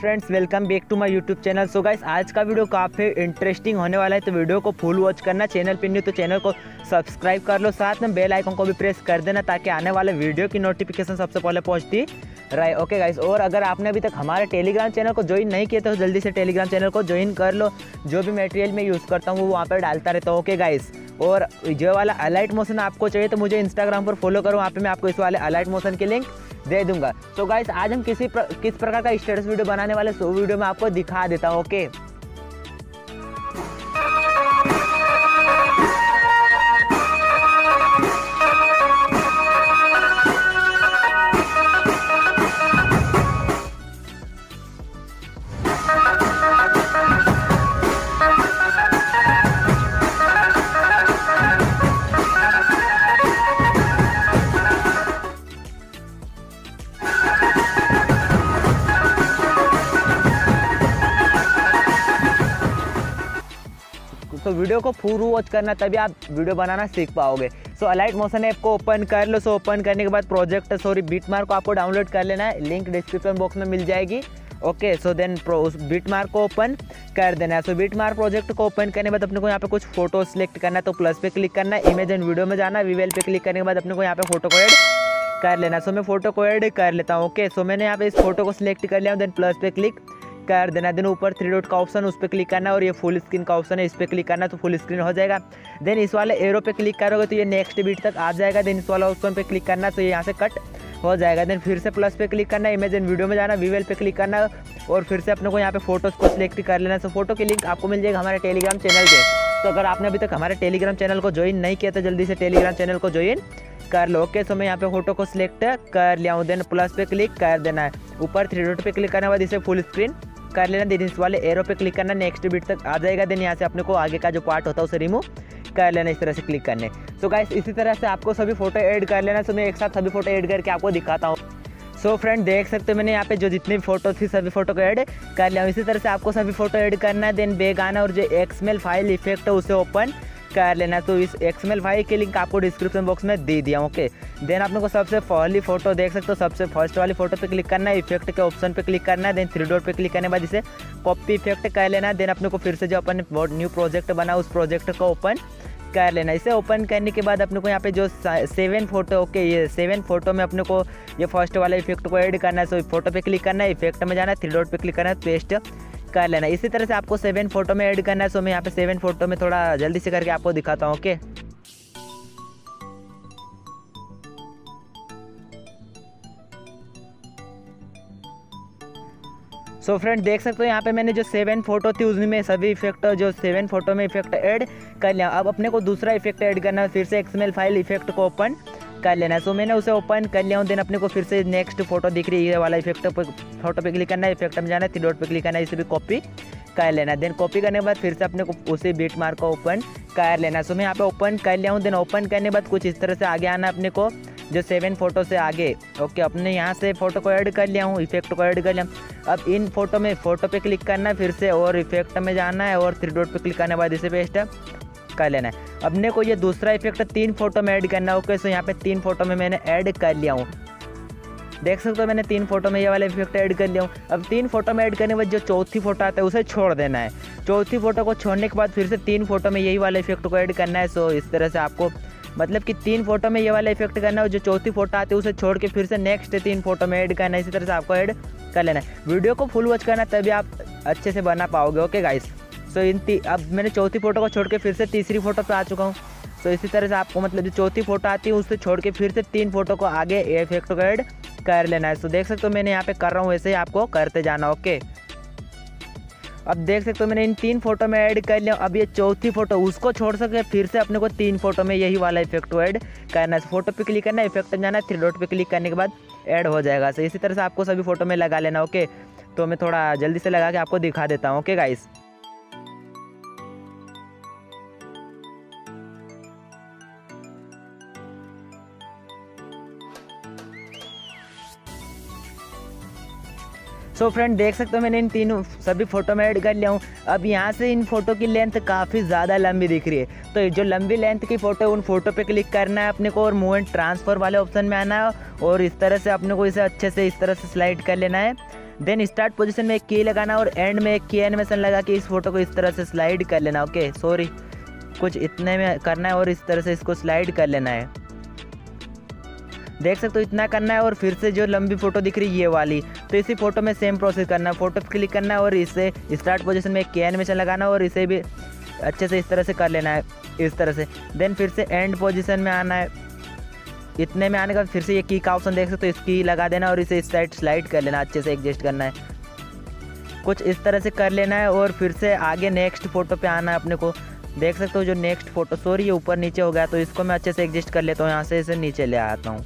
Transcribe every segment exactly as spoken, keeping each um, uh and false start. Friends welcome back to my YouTube channel. So guys आज का video काफ़ी interesting होने वाला है, तो वीडियो को फुल वॉच करना। चैनल पे नहीं तो चैनल को सब्सक्राइब कर लो, साथ में बेल आइकन को भी प्रेस कर देना ताकि आने वाले वीडियो की नोटिफिकेशन सबसे पहले पहुंचती रहे। ओके गाइस, और अगर आपने अभी तक हमारे टेलीग्राम चैनल को ज्वाइन नहीं किया तो जल्दी से टेलीग्राम चैनल को ज्वाइन कर लो। जो भी मटेरियल मैं यूज़ करता हूँ वो वहाँ पर डालता रहता हूँ। ओके गाइस, और जो वाला अलाइट मोशन आपको चाहिए तो मुझे इंस्टाग्राम पर फॉलो करो, वहाँ पर मैं आपको इस वाले अलाइट मोशन की लिंक दे दूंगा। तो so गाइस आज हम किसी प्र, किस प्रकार का स्टेटस वीडियो बनाने वाले हैं, सो वीडियो में आपको दिखा देता हूँ। Okay okay? तो वीडियो को फुल वॉच करना, तभी आप वीडियो बनाना सीख पाओगे। सो अलाइट मोशन ऐप को ओपन कर लो। सो ओपन करने के बाद प्रोजेक्ट सॉरी बीटमार्क को आपको डाउनलोड कर लेना है, लिंक डिस्क्रिप्शन बॉक्स में मिल जाएगी। ओके सो देन उस बीटमार्क को ओपन कर देना है। सो बीटमार्क प्रोजेक्ट को ओपन करने के बाद अपने को यहाँ पे कुछ फोटो सेलेक्ट करना है, तो प्लस पे क्लिक करना है, इमेज एंड वीडियो में जाना है, वीवेल पे क्लिक करने के बाद अपने को यहाँ पे फोटो को ऐड कर लेना। सो मैं फोटो को ऐड कर लेता हूँ। ओके सो मैंने यहाँ पे इस फोटो को सिलेक्ट कर लिया, देन प्लस पे क्लिक कर देना। देन ऊपर थ्री डॉट का ऑप्शन, उस पर क्लिक करना, और ये फुल स्क्रीन का ऑप्शन है, इस पर क्लिक करना तो फुल स्क्रीन हो जाएगा। देन इस वाले एरो पे क्लिक करोगे तो ये नेक्स्ट बीट तक आ जाएगा। देन इस वाला ऑप्शन पे क्लिक करना तो ये यहाँ से कट हो जाएगा। देन फिर से प्लस पे क्लिक करना, इमेज एंड वीडियो में जाना, वीवेल पे क्लिक करना, और फिर से अपने को यहाँ पे फोटोज़ को सिलेक्ट कर लेना। तो फोटो की लिंक आपको मिल जाएगी हमारे टेलीग्राम चैनल के। तो अगर आपने अभी तक हमारे टेलीग्राम चैनल को ज्वाइन नहीं किया तो जल्दी से टेलीग्राम चैनल को ज्वाइन कर लो। ओके सो मैं यहाँ पे फोटो को सिलेक्ट कर लिया हूँ, देन प्लस पे क्लिक कर देना है, ऊपर थ्री डॉट पे क्लिक करने के बाद इसे फुल स्क्रीन कर लेना। देन इस वाले एरो पे क्लिक करना, नेक्स्ट बीट तक आ जाएगा। देन यहाँ से अपने को आगे का जो पार्ट होता है उसे रिमूव कर लेना, इस तरह से क्लिक करने। सो गाइस इसी तरह से आपको सभी फोटो ऐड कर लेना। सो मैं एक साथ सभी फोटो ऐड करके आपको दिखाता हूँ। सो फ्रेंड देख सकते हो मैंने यहाँ पे जो जितनी फोटो थी सभी फोटो को ऐड कर लिया हूँ। इसी तरह से आपको सभी फोटो ऐड करना है। देन बैग आना और जो एक्सएमएल फाइल इफेक्ट है उसे ओपन कर लेना। तो इस एक्सएमएल फाइल की लिंक आपको डिस्क्रिप्शन बॉक्स में दे दिया। ओके देन आप लोग को सबसे पहली फोटो देख सकते हो, सबसे फर्स्ट वाली फोटो पे क्लिक करना है, इफेक्ट के ऑप्शन पे क्लिक करना है, देन थ्री डॉट पे क्लिक करने के बाद इसे कॉपी इफेक्ट कर लेना। देन अपने को फिर से जो अपन न्यू प्रोजेक्ट बना उस प्रोजेक्ट को ओपन कर लेना। इसे ओपन करने के बाद अपने को यहाँ पे जो सेवन फोटो ओके ये सेवन फोटो में अपने को ये फर्स्ट वाला इफेक्ट को ऐड करना है। सो फोटो पे क्लिक करना है, इफेक्ट में जाना है, थ्री डॉट पे क्लिक करना है, पेस्ट कर लेना। इसी तरह से आपको सेवन फोटो में ऐड करना है। सो मैं यहाँ पे सेवन फोटो में थोड़ा जल्दी से करके आपको दिखाता हूँ। ओके सो फ्रेंड देख सकते हो यहाँ पे मैंने जो सेवन फोटो थी उसमें सभी इफेक्ट जो सेवन फोटो में इफेक्ट ऐड कर लिया। अब अपने को दूसरा इफेक्ट ऐड करना है, फिर से एक्सएमएल फाइल इफेक्ट को ओपन कर लेना है। सो मैंने उसे ओपन कर लिया हूँ। देन अपने को फिर से नेक्स्ट फोटो दिख रही है, ये वाला इफेक्ट पे फोटो पे क्लिक करना है, इफेक्ट में जाना है, थ्री डॉट पे क्लिक करना है, इसे भी कॉपी कर लेना। देन कॉपी करने के बाद फिर से अपने को उसे बीट मार्क को ओपन कर लेना। सो मैं यहाँ पे ओपन कर लिया हूँ। देन ओपन करने के बाद कुछ इस तरह से आगे आना अपने को जो सेवन फोटो से आगे। ओके अपने यहाँ से फोटो को ऐड कर लिया हूँ, इफेक्ट को ऐड कर लिया। अब इन फोटो में फोटो पे क्लिक करना है, फिर से और इफेक्ट में जाना है, और थ्री डॉट पे क्लिक करने के बाद इसे पेस्ट कर लेना है। अपने को ये दूसरा इफेक्ट तीन फोटो में ऐड करना है। ओके सो यहाँ पे तीन फोटो में मैंने ऐड कर लिया हूँ, देख सकते हो मैंने तीन फोटो में ये वाला इफेक्ट ऐड कर लिया हूँ। अब तीन फोटो में ऐड करने के बाद जो चौथी फोटो आता है उसे छोड़ देना है। चौथी फोटो को छोड़ने के बाद फिर से तीन फोटो में यही वाला इफेक्ट को ऐड करना है। सो इस तरह से आपको मतलब कि तीन फोटो में ये वाला इफेक्ट करना है, जो चौथी फोटो आती है उसे छोड़ के फिर से नेक्स्ट तीन फोटो में ऐड करना है। इसी तरह से आपको ऐड कर लेना है। वीडियो को फुल वॉच करना, तभी आप अच्छे से बना पाओगे। ओके गाइस तो इन अब मैंने चौथी फोटो को छोड़ के फिर से तीसरी फोटो पे आ चुका हूँ। तो इसी तरह से आपको मतलब जो चौथी फोटो आती है उससे छोड़ के फिर से तीन फोटो को आगे इफेक्ट को ऐड कर लेना है। तो देख सकते हो मैंने यहाँ पे कर रहा हूँ, वैसे ही आपको करते जाना। ओके अब देख सकते हो मैंने इन तीन फोटो में ऐड कर लिया। अब ये चौथी फोटो उसको छोड़ सके फिर से अपने को तीन फोटो में यही वाला इफेक्ट को ऐड करना है। फोटो पे क्लिक करना है, इफेक्ट में जाना है, थ्री डॉट पे क्लिक करने के बाद ऐड हो जाएगा। तो इसी तरह से आपको सभी फोटो में लगा लेना। ओके तो मैं थोड़ा जल्दी से लगा के आपको दिखा देता हूँ। Okay guys so so friend देख सकते हो मैंने इन तीनों सभी फोटो में ऐड कर लिया हूँ। अब यहाँ से इन फोटो की लेंथ काफ़ी ज़्यादा लंबी दिख रही है, तो जो लंबी लेंथ की फ़ोटो है उन फोटो पे क्लिक करना है अपने को, और मूवमेंट ट्रांसफ़र वाले ऑप्शन में आना है, और इस तरह से अपने को इसे अच्छे से इस तरह से स्लाइड कर लेना है। देन स्टार्ट पोजीशन में एक की लगाना और एंड में एक की एनिमेशन लगा के इस फोटो को इस तरह से स्लाइड कर लेना। ओके सॉरी कुछ इतने में करना है और इस तरह से इसको स्लाइड कर लेना है। देख सकते हो इतना करना है और फिर से जो लंबी फोटो दिख रही है ये वाली, तो इसी फोटो में सेम प्रोसेस करना है। फोटो पर क्लिक करना है और इसे स्टार्ट पोजीशन में एक की एनिमेशन लगाना और इसे भी अच्छे से इस तरह से कर लेना है इस तरह से। देन फिर से एंड पोजीशन में आना है। इतने में आने का फिर से ये की का ऑप्शन देख सकते हो, तो इसकी लगा देना और इसे इस साइड स्लाइड कर लेना, अच्छे से एडजस्ट करना है, कुछ इस तरह से कर लेना है। और फिर से आगे नेक्स्ट फोटो पे आना है अपने को। देख सकते हो जो नेक्स्ट फोटो सॉरी ये ऊपर नीचे हो गया, तो इसको मैं अच्छे से एडजस्ट कर लेता हूँ, यहाँ से इसे नीचे ले आता हूँ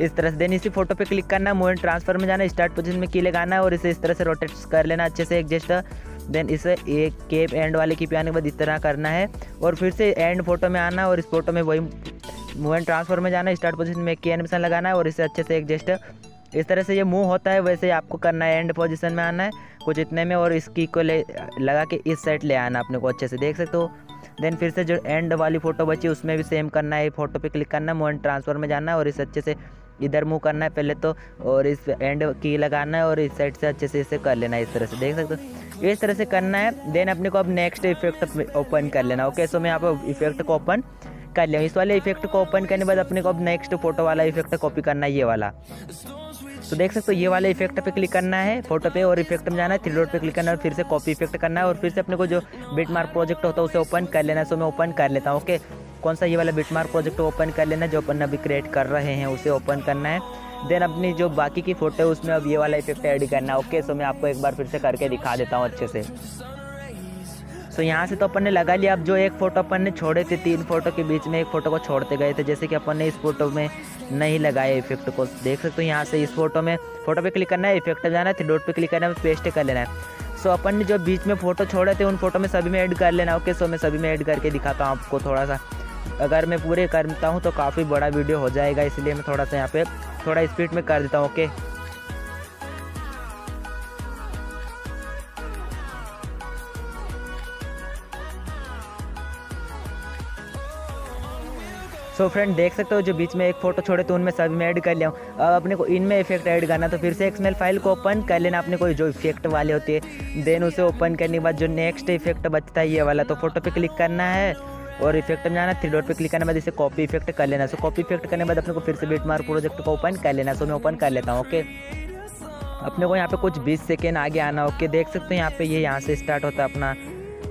इस तरह से। देन इसी फोटो पे क्लिक करना, मूवमेंट ट्रांसफर में जाना, स्टार्ट पोजीशन में की लगाना है और इसे इस तरह से रोटेट कर लेना अच्छे से एडजस्ट। देन इसे एक केप एंड वाले की पे आने के बाद इस तरह करना है और फिर से एंड फोटो में आना और इस फोटो में वही मूवमेंट ट्रांसफर में जाना, स्टार्ट पोजीशन में की एनिमेशन लगाना है और इसे अच्छे से एडजस्ट। इस तरह से ये मूव होता है, वैसे आपको करना है। एंड पोजीशन में आना है कुछ इतने में और इसकी को ले लगा के इस साइड ले आना अपने को अच्छे से, देख सकते हो। देन फिर से जो एंड वाली फ़ोटो बची उसमें भी सेम करना है, फोटो पे क्लिक करना, मूवमेंट ट्रांसफर में जाना है और इसे अच्छे से इधर मूव करना है पहले तो, और इस एंड की लगाना है और इस साइड से अच्छे से इसे कर लेना है इस तरह से, देख सकते हो। इस तरह से करना है। देन अपने को अब नेक्स्ट इफेक्ट ओपन कर लेना। ओके सो मैं यहाँ पर इफेक्ट को ओपन कर लिया। इस वाले इफेक्ट को ओपन करने के बाद अपने को अब नेक्स्ट फोटो वाला इफेक्ट कॉपी करना है, ये वाला। तो देख सकते हो ये वाले इफेक्ट पे क्लिक करना है फोटो पे और इफेक्ट में जाना है, थ्री डॉट पे क्लिक करना है और फिर से कॉपी इफेक्ट करना है और फिर से अपने को जो बिटमार्क प्रोजेक्ट होता है उसे ओपन कर लेना है। सो मैं ओपन कर लेता हूँ। ओके कौन सा ये वाला बिटमार्क प्रोजेक्ट ओपन कर लेना, जो अपन अभी क्रिएट कर रहे हैं उसे ओपन करना है। देन अपनी जो बाकी की फोटो है उसमें अब ये वाला इफेक्ट ऐड करना है। ओके सो मैं आपको एक बार फिर से करके दिखा देता हूँ अच्छे से। सो यहाँ से तो अपन ने लगा लिया। अब जो एक फ़ोटो अपन ने छोड़े थे, तीन फोटो के बीच में एक फ़ोटो को छोड़ते गए थे, जैसे कि अपन ने इस फोटो में नहीं लगाया इफेक्ट को, देख सकते हो। यहाँ से इस फोटो में फोटो पे क्लिक करना है, इफेक्ट जाना है, थ्री डॉट पे क्लिक करना है, पेस्ट कर लेना है। सो अपन ने जो बीच में फोटो छोड़े थे उन फोटो में सभी में ऐड कर लेना। ओके सो मैं सभी में ऐड करके दिखाता हूँ आपको। थोड़ा सा अगर मैं पूरे करता हूँ तो काफ़ी बड़ा वीडियो हो जाएगा, इसलिए मैं थोड़ा सा यहाँ पर थोड़ा स्पीड में कर देता हूँ। ओके सो फ्रेंड देख सकते हो जो बीच में एक फोटो छोड़े तो उनमें सभी में ऐड कर लिया हूँ। अब अपने को इनमें इफेक्ट ऐड करना, तो फिर से एक्सएमएल फाइल को ओपन कर लेना अपने को जो इफेक्ट वाले होते हैं। देन उसे ओपन करने के बाद जो नेक्स्ट इफेक्ट बचता है ये वाला, तो फोटो पे क्लिक करना है और इफेक्ट में जाना, थ्री डॉट पे क्लिक करने के बाद इसे कॉपी इफेक्ट कर लेना। सो कॉपी इफेक्ट करने के बाद अपने को फिर से बिटमार्क प्रोजेक्ट को ओपन कर लेना। सो मैं ओपन कर लेता हूँ। ओके अपने को यहाँ पर कुछ बीस सेकेंड आगे आना। ओके देख सकते हो यहाँ पर ये यहाँ से स्टार्ट होता है अपना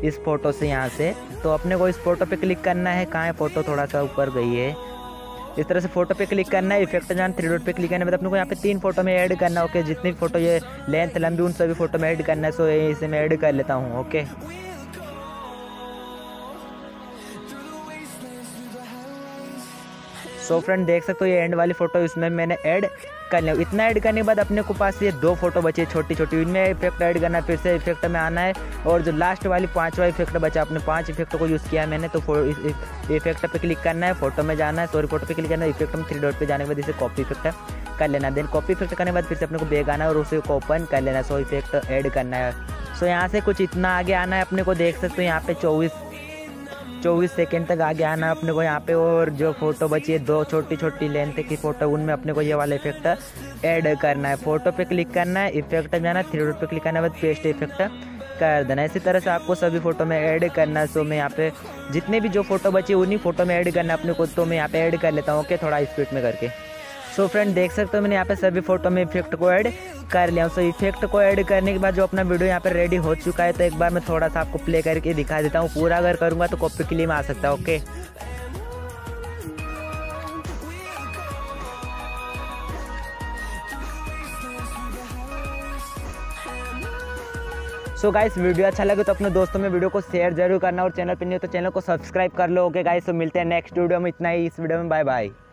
इस फोटो से, यहाँ से। तो अपने को इस फोटो पे क्लिक करना है। कहाँ है फोटो, थोड़ा सा ऊपर गई है। इस तरह से फोटो पे क्लिक करना है, इफेक्ट जान, थ्री डॉट पे क्लिक करना है, मतलब अपने को यहाँ पे तीन फोटो में ऐड करना। ओके जितनी फोटो ये लेंथ लंबी उन सभी फोटो में ऐड करना है। सो इसे मैं ऐड कर लेता हूँ। ओके सो फ्रेंड देख सकते हो ये एंड वाली फोटो इसमें मैंने ऐड कर लिया। इतना ऐड करने के बाद अपने को पास ये दो फोटो बचे छोटी छोटी, इनमें इफेक्ट ऐड करना है। फिर से इफेक्ट में आना है और जो लास्ट वाली पांचवा इफेक्ट बचा, अपने पांच इफेक्ट को यूज़ किया मैंने, तो इफेक्ट पे क्लिक करना है, फोटो में जाना है, सॉरी फोटो पे क्लिक करना है, इफेक्ट में थ्री डॉट पे जाने के बाद इसे कॉपी इफेक्ट कर लेना। देन कॉपी इफेक्ट करने के बाद फिर से अपने को बैग आना है और उसे ओपन कर लेना। सो इफेक्ट ऐड करना है। सो यहाँ से कुछ इतना आगे आना है अपने को, देख सकते हो यहाँ पे चौबीस चौबीस सेकेंड तक आगे आना है अपने को यहाँ पे। और जो फोटो बची है दो छोटी छोटी लेंथ की फोटो, उनमें अपने को ये वाला इफेक्ट ऐड करना है। फोटो पे क्लिक करना है, इफेक्ट में जाना है, थ्री डॉट पे क्लिक करने के बाद पेस्ट इफेक्ट कर देना। इसी तरह से आपको सभी फोटो में ऐड करना है। सो मैं यहाँ पे जितने भी जो फोटो बची उन्हीं फोटो में ऐड करना अपने को, तो मैं यहाँ पे ऐड कर लेता हूँ। ओके थोड़ा स्पीड में करके। सो फ्रेंड देख सकते हो मैंने यहाँ पे सभी फोटो में इफेक्ट को ऐड कर लिया। सो इफेक्ट को ऐड करने के बाद जो अपना वीडियो यहाँ पे रेडी हो चुका है, तो एक बार मैं थोड़ा सा आपको प्ले करके दिखा देता हूँ। पूरा अगर करूँगा तो कॉपी के लिए में आ सकता है। Okay so so guys video अच्छा लगे तो अपने दोस्तों में वीडियो को शेयर जरूर करना और चैनल पर नहीं हो तो चैनल को सब्सक्राइब कर लो। ओके गाइस, तो मिलते हैं नेक्स्ट वीडियो में। इतना ही इस वीडियो में, बाय बाय।